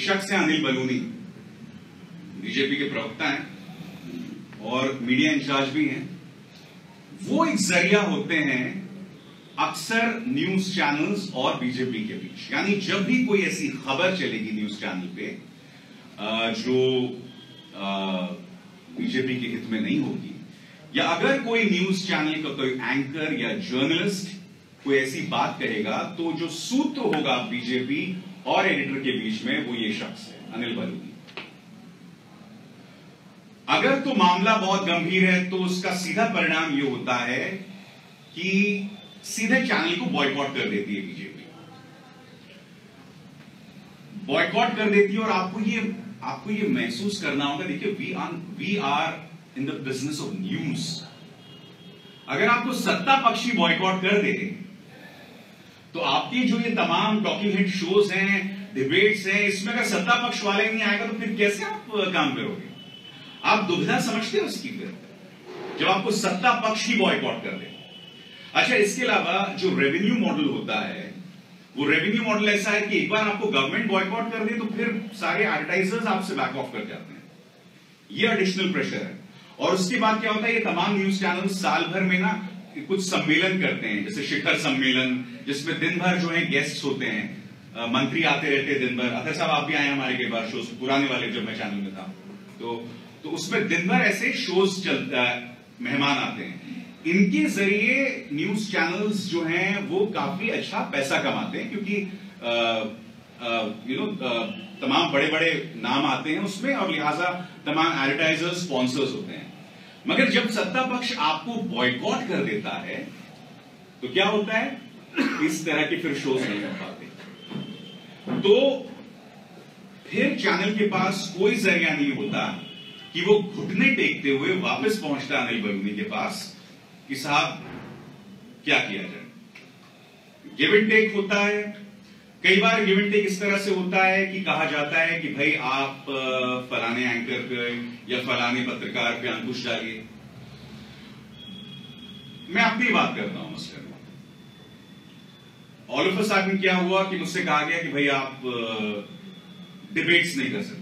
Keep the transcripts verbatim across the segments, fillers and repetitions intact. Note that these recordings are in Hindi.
एक शख्स है अनिल बलूनी, बीजेपी के प्रवक्ता हैं और मीडिया इंचार्ज भी हैं। वो एक जरिया होते हैं अक्सर न्यूज चैनल्स और बीजेपी के बीच, यानी जब भी कोई ऐसी खबर चलेगी न्यूज चैनल पे जो बीजेपी के हित में नहीं होगी, या अगर कोई न्यूज चैनल का कोई एंकर या जर्नलिस्ट कोई ऐसी बात कहेगा, तो जो सूत्र होगा बीजेपी और एडिटर के बीच में वो ये शख्स है अनिल बलूनी। अगर तो मामला बहुत गंभीर है तो उसका सीधा परिणाम ये होता है कि सीधे चैनल को बॉयकॉट कर देती है बीजेपी, बॉयकॉट कर देती है। और आपको ये आपको ये महसूस करना होगा, देखिए we are we are in the business of news. अगर आपको सत्ता पक्षी बॉयकॉट कर दे तो आपकी जो ये तमाम टॉकिंग हेड शोज हैं, डिबेट्स हैं, इसमें अगर सत्ता पक्ष वाले नहीं आएगा तो फिर कैसे आप काम करोगे? आप दुविधा समझते हो उसकी फिर, जब आपको सत्ता पक्ष ही बॉयकॉट कर दे। अच्छा, इसके अलावा जो रेवेन्यू मॉडल होता है, वो रेवेन्यू मॉडल ऐसा है कि एक बार आपको गवर्नमेंट बॉयकॉट कर दे तो फिर सारे एडवर्टाइजर्स आपसे बैक ऑफ कर जाते हैं, ये एडिशनल प्रेशर है। और उसके बाद क्या होता है, ये तमाम न्यूज चैनल साल भर में ना कुछ सम्मेलन करते हैं, जैसे शिखर सम्मेलन, जिसमें दिन भर जो है गेस्ट होते हैं, मंत्री आते रहते हैं दिन भर। अतर साहब आप भी आए हमारे कई बार शोज, पुराने वाले जब मैं चैनल में था तो तो उसमें दिन भर ऐसे शोज चलता है, मेहमान आते हैं। इनके जरिए न्यूज चैनल्स जो हैं वो काफी अच्छा पैसा कमाते हैं, क्योंकि यू नो तमाम बड़े बड़े नाम आते हैं उसमें, और लिहाजा तमाम एडवर्टाइजर्स स्पॉन्सर्स होते हैं। मगर जब सत्ता पक्ष आपको बॉयकॉट कर देता है तो क्या होता है, इस तरह के फिर शोज नहीं कर पाते, तो फिर चैनल के पास कोई जरिया नहीं होता कि वो घुटने टेकते हुए वापस पहुंचता अनिल बलूनी के पास कि साहब क्या किया जाए। गिव एंड टेक होता है, कई बार गिव एंड टेक इस तरह से होता है कि कहा जाता है कि भाई आप फलाने एंकर पे या फलाने पत्रकार पे अंकुश डालिए। मैं अपनी बात करता हूं मसलन, ऑल ऑफ अ सडन क्या हुआ कि मुझसे कहा गया कि भाई आप डिबेट्स नहीं कर सकते।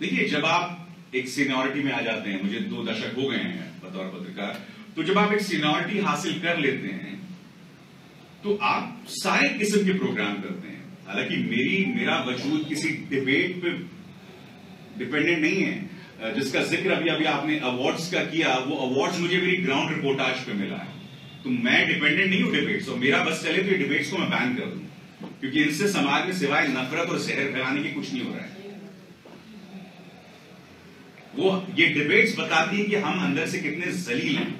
देखिए, जब आप एक सीनियरिटी में आ जाते हैं, मुझे दो दशक हो गए हैं बतौर पत्रकार, तो जब आप एक सीनियरिटी हासिल कर लेते हैं तो आप सारे किस्म के प्रोग्राम करते हैं। हालांकि मेरी मेरा वजूद किसी डिबेट पे डिपेंडेंट नहीं है, जिसका जिक्र अभी अभी आपने अवार्ड्स का किया, वो अवार्ड्स मुझे मेरी ग्राउंड रिपोर्टाज पे मिला है, तो मैं डिपेंडेंट नहीं हूं डिबेट्स। और मेरा बस चले तो डिबेट्स को मैं बैन कर दूं, क्योंकि इनसे समाज में सिवाय नफरत और जहर फैलाने के कुछ नहीं हो रहा है। वो ये डिबेट्स बताती है कि हम अंदर से कितने जलील हैं,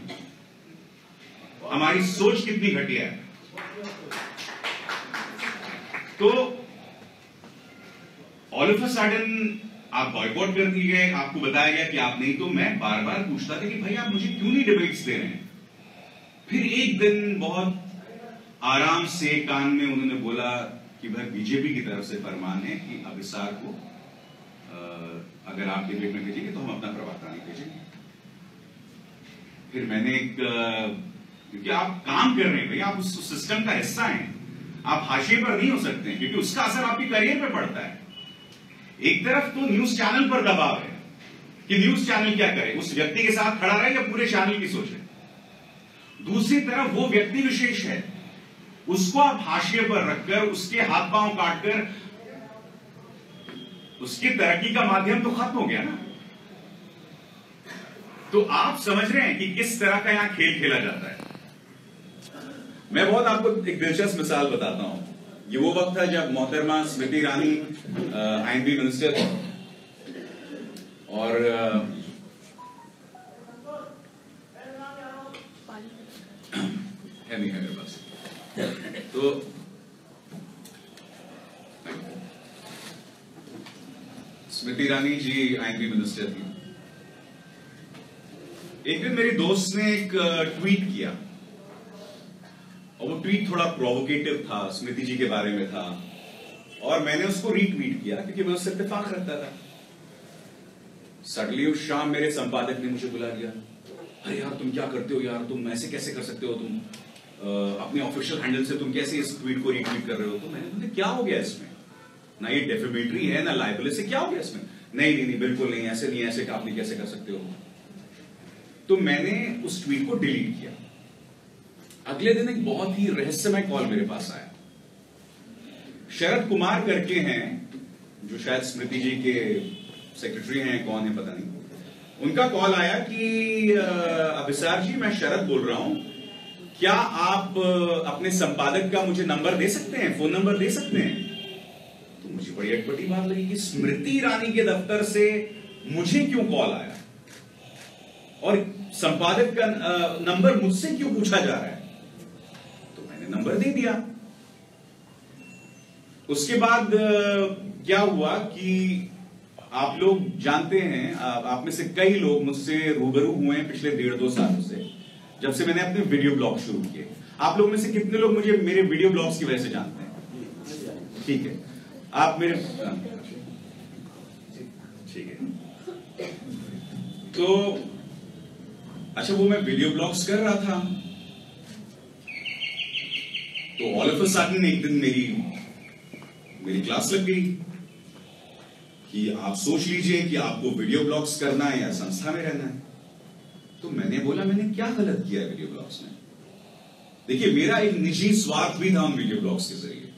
हमारी सोच कितनी घटिया है। तो ऑल ऑफ अ सडन आप बॉयकॉट कर दिए गए, आपको बताया गया कि आप नहीं। तो मैं बार बार पूछता था कि भाई आप मुझे क्यों नहीं डिबेट्स दे रहे हैं। फिर एक दिन बहुत आराम से कान में उन्होंने बोला कि भाई बीजेपी की तरफ से फरमान है कि अभिसार को अगर आप डिबेट में भेजेंगे तो हम अपना प्रवक्ता नहीं भेजेंगे। फिर मैंने एक, क्योंकि आप काम कर रहे हैं भाई, आप उस सिस्टम का हिस्सा हैं, आप हाशिए पर नहीं हो सकते, क्योंकि उसका असर आपकी करियर पे पड़ता है। एक तरफ तो न्यूज चैनल पर दबाव है कि न्यूज चैनल क्या करे, उस व्यक्ति के साथ खड़ा रहे या पूरे चैनल की सोच है। दूसरी तरफ वो व्यक्ति विशेष है, उसको आप हाशिए पर रखकर, उसके हाथ पांव काटकर, उसकी तरक्की का माध्यम तो खत्म हो गया ना। तो आप समझ रहे हैं कि किस तरह का यहां खेल खेला जाता है। मैं बहुत आपको एक दिलचस्प मिसाल बताता हूं। ये वो वक्त था जब मोहतरमा स्मृति ईरानी आईएमबी मिनिस्टर और आ, है नहीं है मेरे पास तो स्मृति ईरानी जी आईएमबी मिनिस्टर थी। एक दिन मेरे दोस्त ने एक ट्वीट किया, और वो ट्वीट थोड़ा प्रोवोकेटिव था, स्मृति जी के बारे में था, और मैंने उसको रीट्वीट किया क्योंकि मैं उससे इत्तेफाक रखता था। सडनली उस शाम मेरे संपादक ने मुझे बुला लिया, अरे यार तुम क्या करते हो यार, तुम ऐसे कैसे कर सकते हो, तुम अपने ऑफिशियल हैंडल से तुम कैसे इस ट्वीट को रीट्वीट कर रहे हो। तो मैंने, क्या हो गया इसमें? ना ये डेफेमेटरी है ना लाइबिलिटी, क्या हो गया इसमें? नहीं नहीं नहीं बिल्कुल नहीं, ऐसे नहीं, ऐसे आप नहीं कैसे कर सकते हो। तो मैंने उस ट्वीट को डिलीट किया। अगले दिन एक बहुत ही रहस्यमय कॉल मेरे पास आया। शरद कुमार करके हैं, जो शायद स्मृति जी के सेक्रेटरी हैं, कौन है पता नहीं, उनका कॉल आया कि अभिसार जी मैं शरद बोल रहा हूं, क्या आप अपने संपादक का मुझे नंबर दे सकते हैं, फोन नंबर दे सकते हैं? तो मुझे बड़ी अटपटी बात लगी कि स्मृति ईरानी के दफ्तर से मुझे क्यों कॉल आया और संपादक का नंबर मुझसे क्यों पूछा जा रहा है? तो मैंने नंबर दे दिया। उसके बाद क्या हुआ कि आप लोग जानते हैं, आप में से कई लोग मुझसे रूबरू हुए हैं पिछले डेढ़ दो सालों से, जब से मैंने अपने वीडियो ब्लॉग शुरू किए। आप लोग में से कितने लोग मुझे मेरे वीडियो ब्लॉग्स की वजह से जानते हैं? ठीक है, आप मेरे ठीक है। तो अच्छा, वो मैं वीडियो ब्लॉग्स कर रहा था, तो ऑल ऑफ अ सडन एक दिन मेरी मेरी क्लास लग गई कि आप सोच लीजिए कि आपको वीडियो ब्लॉग्स करना है या संस्था में रहना है। तो मैंने बोला मैंने क्या गलत किया है वीडियो ब्लॉग्स में? देखिए, मेरा एक निजी स्वार्थ भी था उन वीडियो ब्लॉग्स के जरिए,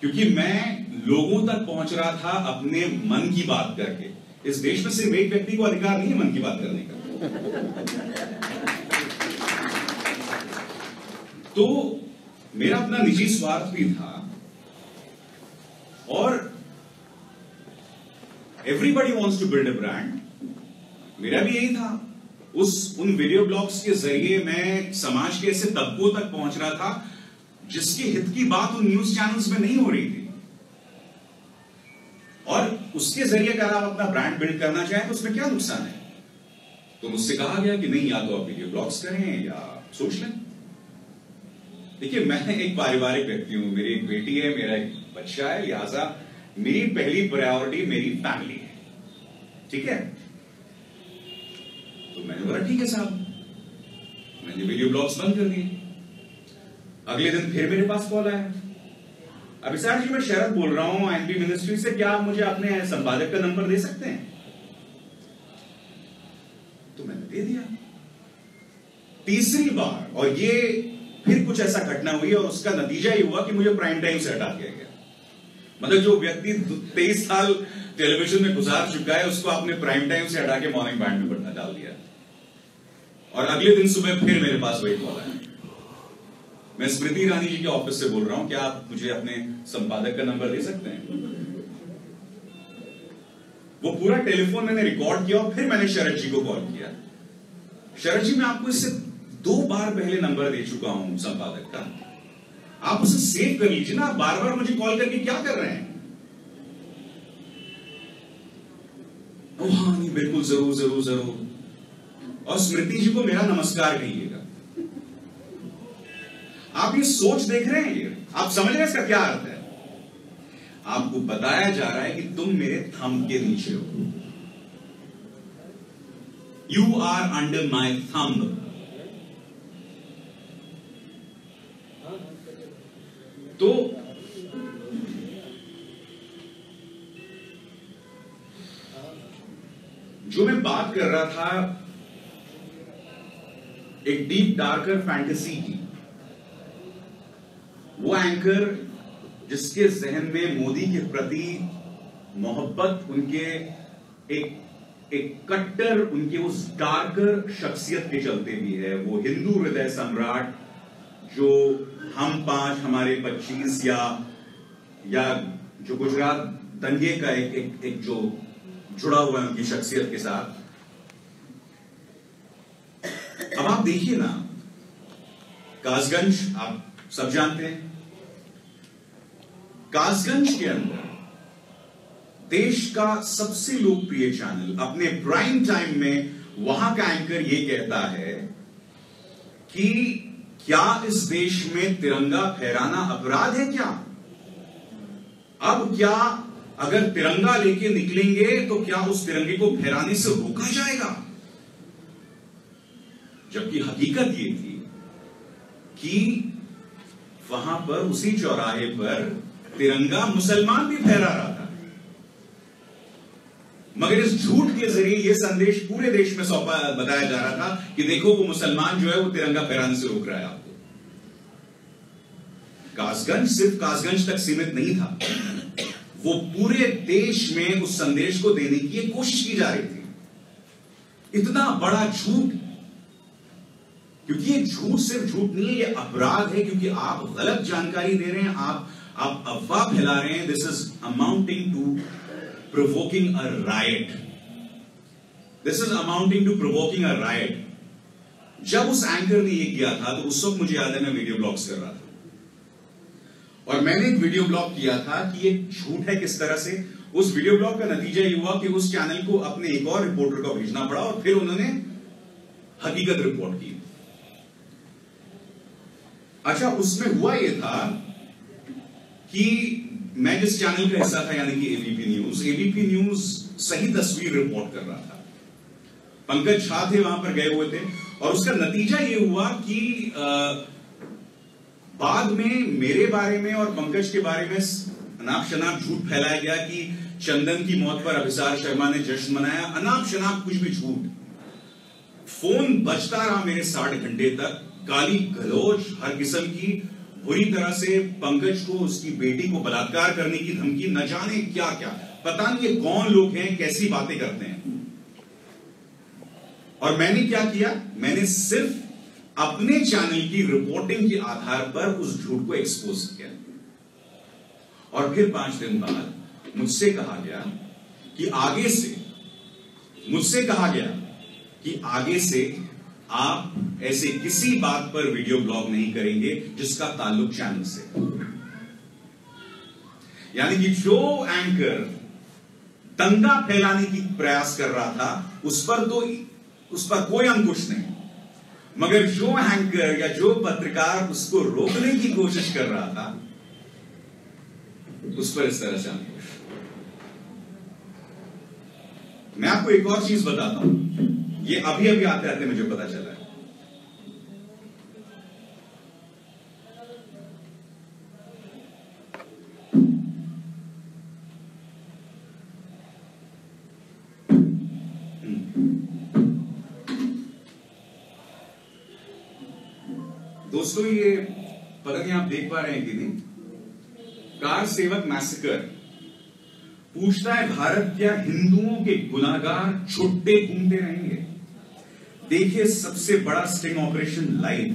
क्योंकि मैं लोगों तक पहुंच रहा था अपने मन की बात करके। इस देश में सिर्फ एक व्यक्ति को अधिकार नहीं है मन की बात करने का। तो मेरा अपना निजी स्वार्थ भी था और everybody wants to build a brand, मेरा भी यही था। उस उन वीडियो ब्लॉग्स के जरिए मैं समाज के ऐसे तबकों तक पहुंच रहा था जिसके हित की बात उन न्यूज चैनल्स में नहीं हो रही थी। और उसके जरिए अगर आप अपना ब्रांड बिल्ड करना चाहें तो उसमें क्या नुकसान है? तो मुझसे कहा गया कि नहीं, या तो आप वीडियो ब्लॉग्स करें या सोच लें। देखिए, मैं एक पारिवारिक व्यक्ति हूं, मेरी एक बेटी है, मेरा एक बच्चा है, लिहाजा मेरी पहली प्रायोरिटी मेरी फैमिली है। ठीक है, तो मैंने बोला ठीक है साहब, मैंने वीडियो ब्लॉग्स बंद कर दिए। अगले दिन फिर मेरे पास कॉल आया, अभिसार जी मैं शरद बोल रहा हूं आईएनबी मिनिस्ट्री से, क्या आप मुझे अपने संपादक का नंबर दे सकते हैं? तो मैंने दे दिया। तीसरी बार, और ये फिर कुछ ऐसा घटना हुई और उसका नतीजा ये हुआ कि मुझे प्राइम टाइम से हटा दिया गया। मतलब जो व्यक्ति तेईस साल टेलीविजन में गुजार चुका है उसको आपने प्राइम टाइम से हटा के मॉर्निंग बैंड में बढ़ना डाल दिया। और अगले दिन सुबह फिर मेरे पास वही कॉल आया। मैं स्मृति ईरानी जी के ऑफिस से बोल रहा हूं, क्या आप मुझे अपने संपादक का नंबर दे सकते हैं? वो पूरा टेलीफोन मैंने रिकॉर्ड किया और फिर मैंने शरद जी को कॉल किया। शरद जी, मैं आपको इससे दो बार पहले नंबर दे चुका हूं संपादक का, आप उसे सेव कर लीजिए ना, बार बार मुझे कॉल करके क्या कर रहे हैं? हाँ नहीं, बिल्कुल, जरूर जरूर जरूर। और स्मृति जी को मेरा नमस्कार कहिएगा। आप ये सोच देख रहे हैं, ये आप समझ रहे हैं इसका क्या अर्थ है? आपको बताया जा रहा है कि तुम मेरे थंब के नीचे हो, you are under my thumb. तो जो मैं बात कर रहा था एक डीप डार्कर फैंटेसी की, वो एंकर जिसके जहन में मोदी के प्रति मोहब्बत, उनके एक एक कट्टर, उनके उस डार्कर शख्सियत के चलते भी है। वो हिंदू हृदय सम्राट जो हम पांच, हमारे पच्चीस या या जो गुजरात दंगे का एक एक, एक जो जुड़ा हुआ है उनकी शख्सियत के साथ। अब आप देखिए ना, कासगंज आप सब जानते हैं, कासगंज के अंदर देश का सबसे लोकप्रिय चैनल अपने प्राइम टाइम में वहां का एंकर यह कहता है कि क्या इस देश में तिरंगा फहराना अपराध है क्या? अब क्या अगर तिरंगा लेके निकलेंगे तो क्या उस तिरंगे को फहराने से रोका जाएगा? जबकि हकीकत ये थी कि वहां पर उसी चौराहे पर तिरंगा मुसलमान भी फहरा रहा था, मगर इस झूठ के जरिए यह संदेश पूरे देश में सौंपा बताया जा रहा था कि देखो वो मुसलमान जो है वो तिरंगा फहराने से रोक रहा है आपको। कासगंज सिर्फ कासगंज तक सीमित नहीं था, वो पूरे देश में उस संदेश को देने की कोशिश की जा रही थी। इतना बड़ा झूठ, क्योंकि ये झूठ सिर्फ झूठ नहीं है, ये अपराध है, क्योंकि आप गलत जानकारी दे रहे हैं, आप आप अफवाह फैला रहे हैं। This is amounting to provoking a riot, this is amounting to provoking a riot. जब उस एंकर ने ये किया था तो उस वक्त मुझे याद है मैं वीडियो ब्लॉग्स कर रहा था और मैंने एक वीडियो ब्लॉग किया था कि ये झूठ है किस तरह से। उस वीडियो ब्लॉग का नतीजा ये हुआ कि उस चैनल को अपने एक और रिपोर्टर को भेजना पड़ा और फिर उन्होंने हकीकत रिपोर्ट की। अच्छा, उसमें हुआ ये था कि मैं जिस चैनल का हिस्सा था यानी कि एबीपी न्यूज, एबीपी न्यूज सही तस्वीर रिपोर्ट कर रहा था, पंकज झा थे वहां पर गए हुए थे, और उसका नतीजा ये हुआ कि आ, बाद में मेरे बारे में और पंकज के बारे में अनाप शनाप झूठ फैलाया गया कि चंदन की मौत पर अभिसार शर्मा ने जश्न मनाया, अनाप शनाप कुछ भी झूठ। फोन बजता रहा मेरे साठ घंटे तक, गाली गलौज, हर किस्म की बुरी तरह से पंकज को, उसकी बेटी को बलात्कार करने की धमकी, न जाने क्या क्या, पता नहीं ये कौन लोग हैं, कैसी बातें करते हैं। और मैंने क्या किया, मैंने सिर्फ अपने चैनल की रिपोर्टिंग के आधार पर उस झूठ को एक्सपोज किया। और फिर पांच दिन बाद मुझसे कहा गया कि आगे से मुझसे कहा गया कि आगे से आप ऐसे किसी बात पर वीडियो ब्लॉग नहीं करेंगे जिसका ताल्लुक चैनल से। यानी कि जो एंकर दंगा फैलाने की प्रयास कर रहा था उस पर तो उस पर कोई अंकुश नहीं, मगर जो एंकर या जो पत्रकार उसको रोकने की कोशिश कर रहा था उस पर इस तरह से अंकुश। मैं आपको एक और चीज बताता हूं, ये अभी अभी आते आते मुझे पता चला है। दोस्तों, ये पता नहीं आप देख पा रहे हैं कि नहीं, कार सेवक मैसेकर पूछता है भारत क्या हिंदुओं के गुनाहगार छुट्टे घूमते रहेंगे? देखिए सबसे बड़ा स्टिंग ऑपरेशन लाइव,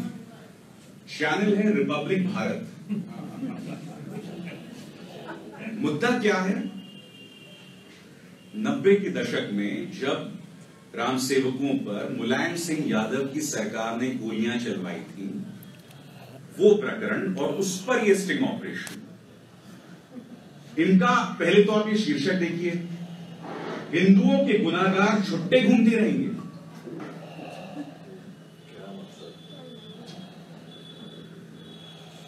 चैनल है रिपब्लिक भारत। मुद्दा क्या है, नब्बे के दशक में जब राम सेवकों पर मुलायम सिंह यादव की सरकार ने गोलियां चलवाई थी, वो प्रकरण और उस पर यह स्टिंग ऑपरेशन। इनका पहले तौर पर शीर्षक देखिए, हिंदुओं के गुनाहगार छुट्टे घूमते रहेंगे।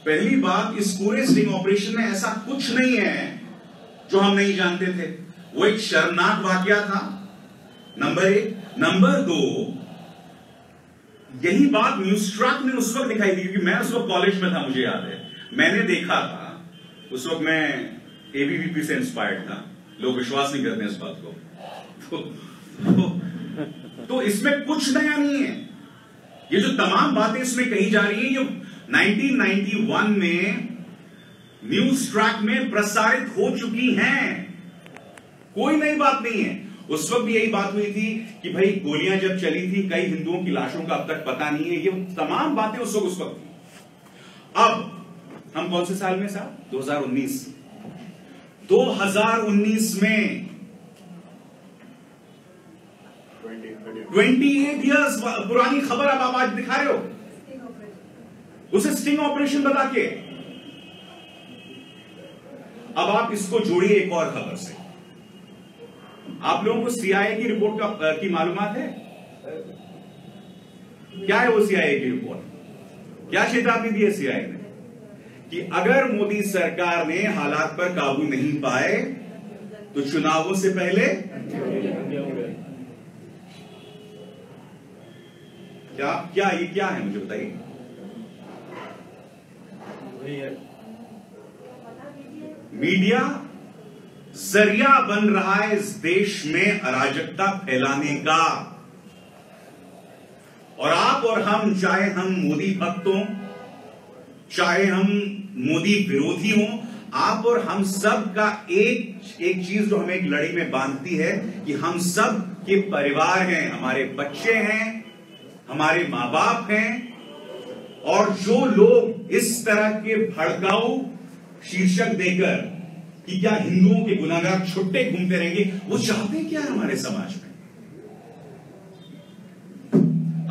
पहली बात, इस पूरे स्टिंग ऑपरेशन में ऐसा कुछ नहीं है जो हम नहीं जानते थे, वो एक शर्मनाक वाकया था, नंबर एक। नंबर दो, यही बात न्यूज ट्रैक में उस वक्त दिखाई दी, क्योंकि मैं उस वक्त कॉलेज में था, मुझे याद है मैंने देखा था। उस वक्त मैं एबीपी से इंस्पायर्ड था, लोग विश्वास नहीं करते इस बात को, तो, तो, तो इसमें कुछ नया नहीं है। ये जो तमाम बातें इसमें कही जा रही है, ये उन्नीस सौ इक्यानवे में न्यूज ट्रैक में प्रसारित हो चुकी हैं, कोई नई बात नहीं है। उस वक्त भी यही बात हुई थी कि भाई गोलियां जब चली थी, कई हिंदुओं की लाशों का अब तक पता नहीं है, ये तमाम बातें उस वक्त उस वक्त थी। अब हम कौन से साल में साहब, दो हजार उन्नीस दो हजार उन्नीस में अट्ठाईस इयर्स पुरानी खबर अब आप आज दिखा रहे हो, उसे स्टिंग ऑपरेशन बता के। अब आप इसको जोड़िए एक और खबर से। आप लोगों को सीआईए की रिपोर्ट का की मालूमात है? क्या है वो सीआईए की रिपोर्ट? क्या चेतावनी दी है सीआईए ने कि अगर मोदी सरकार ने हालात पर काबू नहीं पाए तो चुनावों से पहले क्या क्या ये क्या है मुझे बताइए। मीडिया जरिया बन रहा है इस देश में अराजकता फैलाने का। और आप और हम, चाहे हम मोदी भक्त हों, चाहे हम मोदी विरोधी हों, आप और हम सब का एक एक चीज जो हमें एक लड़ी में बांधती है कि हम सब के परिवार हैं, हमारे बच्चे हैं, हमारे माँ बाप हैं। और जो लोग इस तरह के भड़काऊ शीर्षक देकर कि क्या हिंदुओं के गुनाहगार छुट्टे घूमते रहेंगे, वो चाहते क्या हमारे समाज में?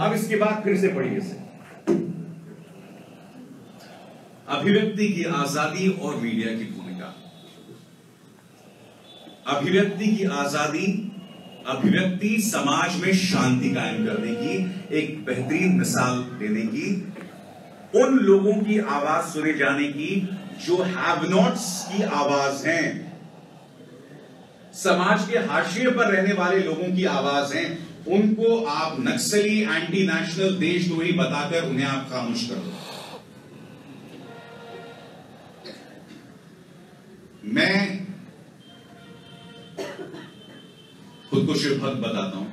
अब इसके बाद फिर से पढ़िए से अभिव्यक्ति की आजादी और मीडिया की भूमिका। अभिव्यक्ति की आजादी, अभिव्यक्ति समाज में शांति कायम करने की एक बेहतरीन मिसाल देने की, उन लोगों की आवाज सुने जाने की जो हैव नॉट्स की आवाज हैं, समाज के हाशिए पर रहने वाले लोगों की आवाज हैं, उनको आप नक्सली, एंटी नेशनल, देशद्रोही बताकर उन्हें आप खामोश कर दो। मैं खुद को शिवभक्त बताता हूं,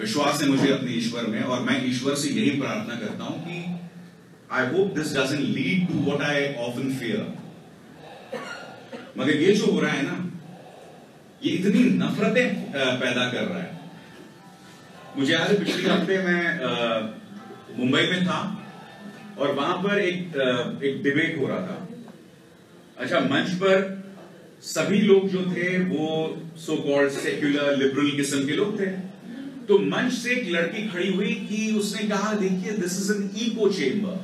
विश्वास है मुझे अपने ईश्वर में, और मैं ईश्वर से यही प्रार्थना करता हूं कि I hope this doesn't lead to what I often fear. मगर ये जो हो रहा है ना, ये इतनी नफरतें पैदा कर रहा है। मुझे याद है पिछले हफ्ते मैं मुंबई में था और वहां पर एक एक डिबेट हो रहा था। अच्छा, मंच पर सभी लोग जो थे वो सो कॉल्ड सेक्युलर लिबरल किस्म के लोग थे। तो मंच से एक लड़की खड़ी हुई कि उसने कहा, देखिए this is an echo chamber.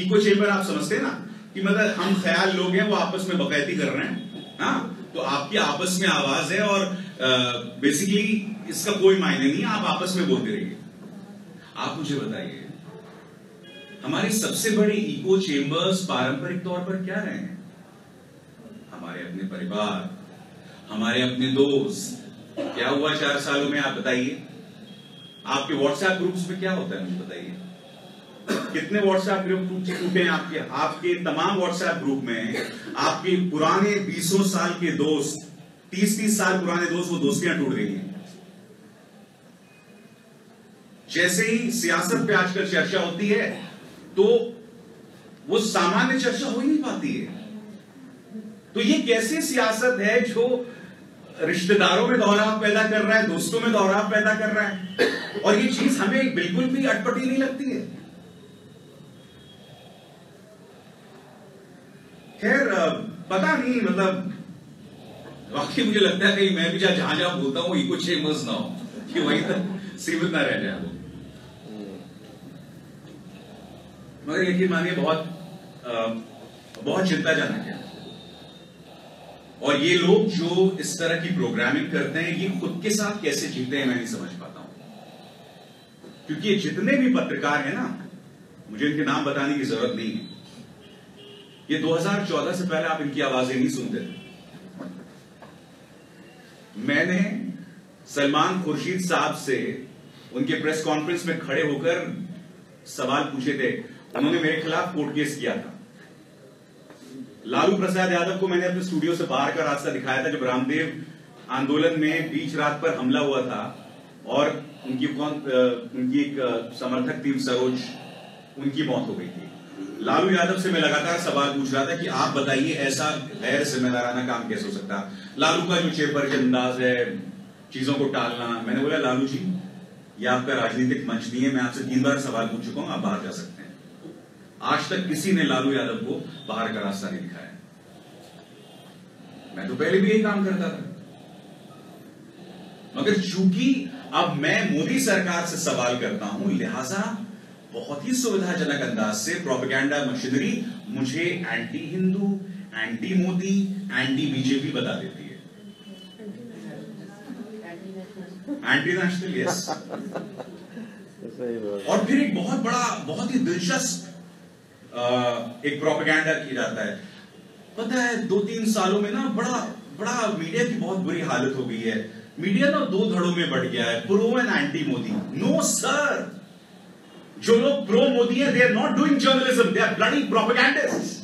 Echo chamber आप समझते हैं ना, कि मतलब हम ख्याल लोग हैं वो आपस में बकैती कर रहे हैं। हाँ, तो आपकी आपस में आवाज है और बेसिकली इसका कोई मायने नहीं है, आप आपस में बोलते रहिए। आप मुझे बताइए, हमारे सबसे बड़े इको चेम्बर्स पारंपरिक तौर पर क्या रहे हैं? हमारे अपने परिवार, हमारे अपने दोस्त। क्या हुआ चार सालों में, आप बताइए? आपके व्हाट्सएप ग्रुप्स में क्या होता है, मुझे बताइए? कितने व्हाट्सएप ग्रुप टूटे हैं आपके? आपके तमाम व्हाट्सएप ग्रुप में आपके पुराने बीसों साल के दोस्त, तीस तीस साल पुराने दोस्त, वो दोस्तियां टूट गई हैं। जैसे ही सियासत पे आजकल चर्चा होती है तो वो सामान्य चर्चा हो ही नहीं पाती है। तो ये कैसी सियासत है जो रिश्तेदारों में दोहराव पैदा कर रहा है, दोस्तों में दोहराव पैदा कर रहा है? और ये चीज हमें बिल्कुल भी अटपटी नहीं लगती है। खैर, पता नहीं, मतलब वाकई मुझे लगता है कहीं मैं भी जहां जहां बोलता हूं इको चेम्बर्स ना हो, कि वहीं तक सीमित ना रह जाए वो। मगर यकीन मानिए बहुत बहुत चिंताजनक है। और ये लोग जो इस तरह की प्रोग्रामिंग करते हैं, ये खुद के साथ कैसे जीते हैं मैं नहीं समझ पाता हूं। क्योंकि ये जितने भी पत्रकार हैं ना, मुझे इनके नाम बताने की जरूरत नहीं है, ये दो हज़ार चौदह से पहले आप इनकी आवाजें नहीं सुनते थे। मैंने सलमान खुर्शीद साहब से उनके प्रेस कॉन्फ्रेंस में खड़े होकर सवाल पूछे थे। उन्होंने मेरे खिलाफ कोर्ट केस किया था। लालू प्रसाद यादव को मैंने अपने स्टूडियो से बाहर का रास्ता दिखाया था जब रामदेव आंदोलन में बीच रात पर हमला हुआ था, और उनकी कौन उनकी एक समर्थक थी सरोज, उनकी मौत हो गई थी। लालू यादव से मैं लगातार सवाल पूछ रहा था कि आप बताइए ऐसा गैर जिम्मेदाराना काम कैसे हो सकता? लालू का जो चेपरच अंदाज है, चीजों को टालना। मैंने बोला, लालू जी ये आपका राजनीतिक मंच नहीं है, मैं आपसे तीन बार सवाल पूछ चुका हूं, आप बाहर जा सकते हैं। आज तक किसी ने लालू यादव को बाहर का रास्ता नहीं दिखाया। मैं तो पहले भी यही काम करता था, मगर चूंकि अब मैं मोदी सरकार से सवाल करता हूं, लिहाजा बहुत ही सुविधाजनक अंदाज से प्रोपेगेंडा मशीनरी मुझे anti Hindu, anti Modi, anti BJP बता देती है, एंटी नेशनल। यस। और फिर एक बहुत बड़ा, बहुत ही दिलचस्प एक प्रोपेगेंडा किया जाता है। पता है दो तीन सालों में ना बड़ा बड़ा मीडिया की बहुत बुरी हालत हो गई है। मीडिया ना दो धड़ों में बढ़ गया है, pro and anti Modi. No sir, जो लोग प्रो मोदी हैं, they are not doing journalism, they are bloody प्रोपेगेंडिस्ट्स।